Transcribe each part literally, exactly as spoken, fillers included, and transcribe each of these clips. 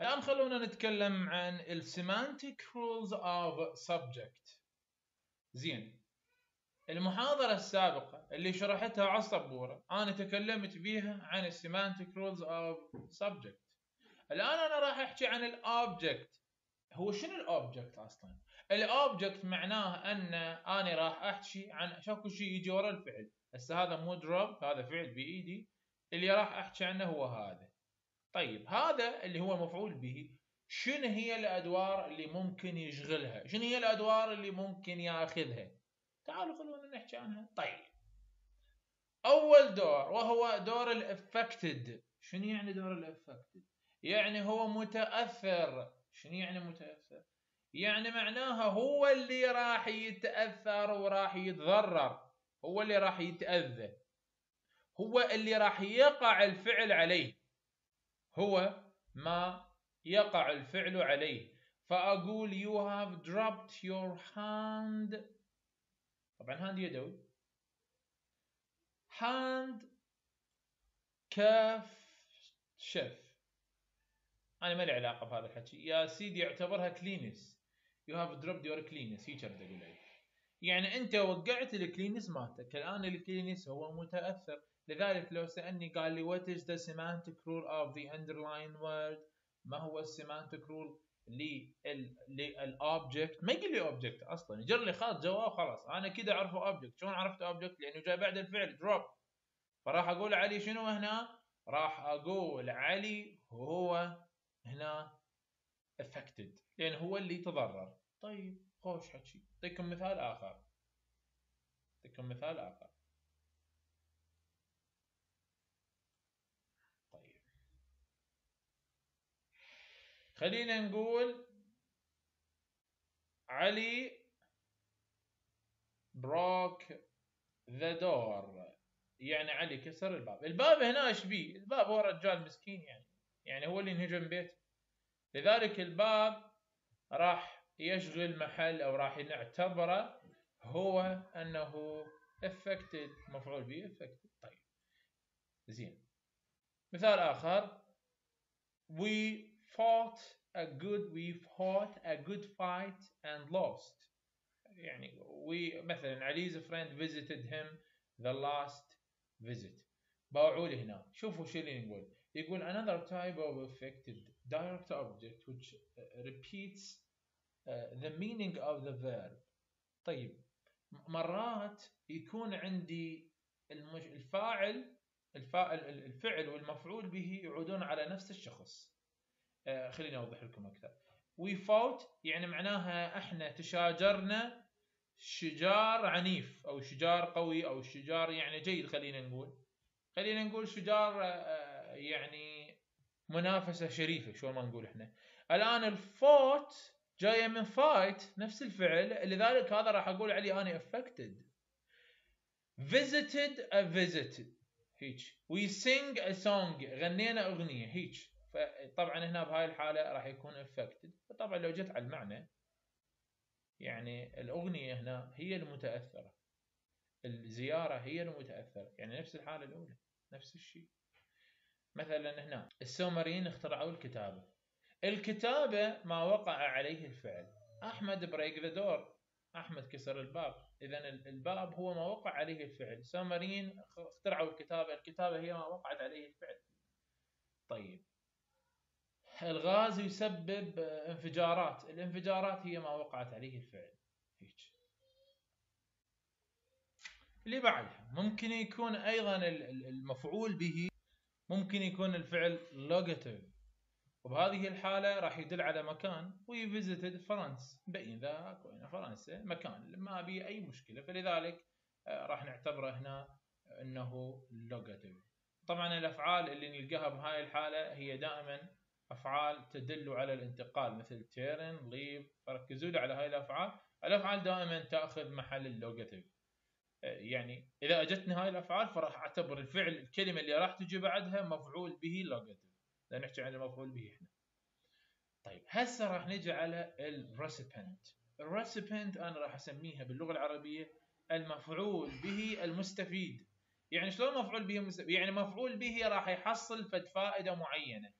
الآن خلونا نتكلم عن ال Semantic Rules of Subject. زين، المحاضرة السابقة اللي شرحتها عالصبورة أنا تكلمت بيها عن ال Semantic Rules of Subject. الآن أنا راح أحكي عن ال Object. هو شنو ال Object أصلا؟ ال Object معناه أن أنا راح أحكي عن شكو شيء يجي ورا الفعل. هسه هذا مو drop، هذا فعل بإيدي، اللي راح أحكي عنه هو هذا. طيب هذا اللي هو مفعول به، شنو هي الأدوار اللي ممكن يشغلها؟ شنو هي الأدوار اللي ممكن ياخذها؟ تعالوا خلونا نحكي عنها. طيب أول دور وهو دور الأفكتد. شنو يعني دور الأفكتد؟ يعني هو متأثر. شنو يعني متأثر؟ يعني معناها هو اللي راح يتأثر وراح يتضرر، هو اللي راح يتأذى، هو اللي راح يقع الفعل عليه، هو ما يقع الفعل عليه. فأقول you have dropped your hand. طبعا hand يدوي، hand كف شف، أنا ما لي علاقة بهذا الحكي يا سيدي، يعتبرها كلينس. you have dropped your cleaners، هيك أبدأ أقول لك، يعني أنت وقعت الكلينس مالتك. الآن الكلينس هو متأثر، لذلك لو سألني قال لي what is the semantic rule of the underlying word، ما هو السيمانتيك رول للأوبجكت، ما يقول لي أوبجكت أصلا، يجر لي خط جواب خلاص أنا كده أعرفه أوبجكت. شلون عرفت أوبجكت؟ لأنه جاي بعد الفعل دروب، فراح أقول علي شنو هنا؟ راح أقول علي هو هنا affected، لأن هو اللي تضرر. طيب خوش حكي، أعطيكم مثال آخر، أعطيكم مثال آخر. خلينا نقول علي broke the door، يعني علي كسر الباب. الباب هنا ايش بيه؟ الباب هو رجال مسكين، يعني يعني هو اللي انهجم بيته، لذلك الباب راح يشغل محل او راح نعتبره هو انه affected، مفعول به affected. طيب زين، مثال اخر we fought a good we fought a good fight and lost، يعني we مثلا علي's friend visited him the last visit. باوعوا لي هنا، شوفوا شو اللي نقول، يقول another type of affected direct object which repeats the meaning of the verb. طيب مرات يكون عندي الفاعل الفاعل الفعل والمفعول به يعودون على نفس الشخص. خليني أوضح لكم أكثر. We fought يعني معناها إحنا تشاجرنا شجار عنيف أو شجار قوي أو شجار يعني جيد، خلينا نقول خلينا نقول شجار يعني منافسة شريفة، شو ما نقول إحنا. الآن الفوت جاية من fight، نفس الفعل، لذلك هذا راح أقول عليه أنا affected. Visited a visited هيك. We sing a song غنينا أغنية هيك. طبعا هنا بهاي الحالة راح يكون affected، فطبعا لو جت على المعنى يعني الأغنية هنا هي المتأثرة، الزيارة هي المتأثرة، يعني نفس الحالة الأولى نفس الشيء. مثلا هنا السومريين اخترعوا الكتابة، الكتابة ما وقع عليه الفعل. أحمد بريك ذا دور، أحمد كسر الباب، إذا الباب هو ما وقع عليه الفعل. السومريين اخترعوا الكتابة، الكتابة هي ما وقعت عليه الفعل. طيب الغاز يسبب انفجارات، الانفجارات هي ما وقعت عليه الفعل. هيك اللي بعدها ممكن يكون ايضا المفعول به ممكن يكون الفعل لوجاتيف، وبهذه الحاله راح يدل على مكان. وي فيزيتد فرنسا، بين ذاك وين فرنسا مكان ما به اي مشكله، فلذلك راح نعتبره هنا انه لوجاتيف. طبعا الافعال اللي نلقاها بهاي الحاله هي دائما أفعال تدل على الانتقال، مثل تيرن ليف، ركزوا لي على هاي الأفعال. الأفعال دائما تأخذ محل اللوجاتيف، يعني إذا أجتني هاي الأفعال فراح أعتبر الفعل الكلمة اللي راح تجي بعدها مفعول به لوجاتيف، لأن نحكي عن المفعول به إحنا. طيب هسه راح نجي على الريسيبنت. الريسيبنت أنا راح أسميها باللغة العربية المفعول به المستفيد. يعني شلون مفعول به المستفيد؟ يعني مفعول به راح يحصل فد فائدة معينة،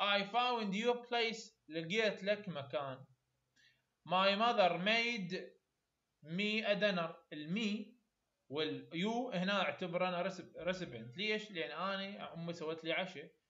I found your place. لقيت لك مكان. My mother made me a dinner. المي واليو هنا اعتبر انا recipient. ليش؟ لان انا امي سوت لي عشاء.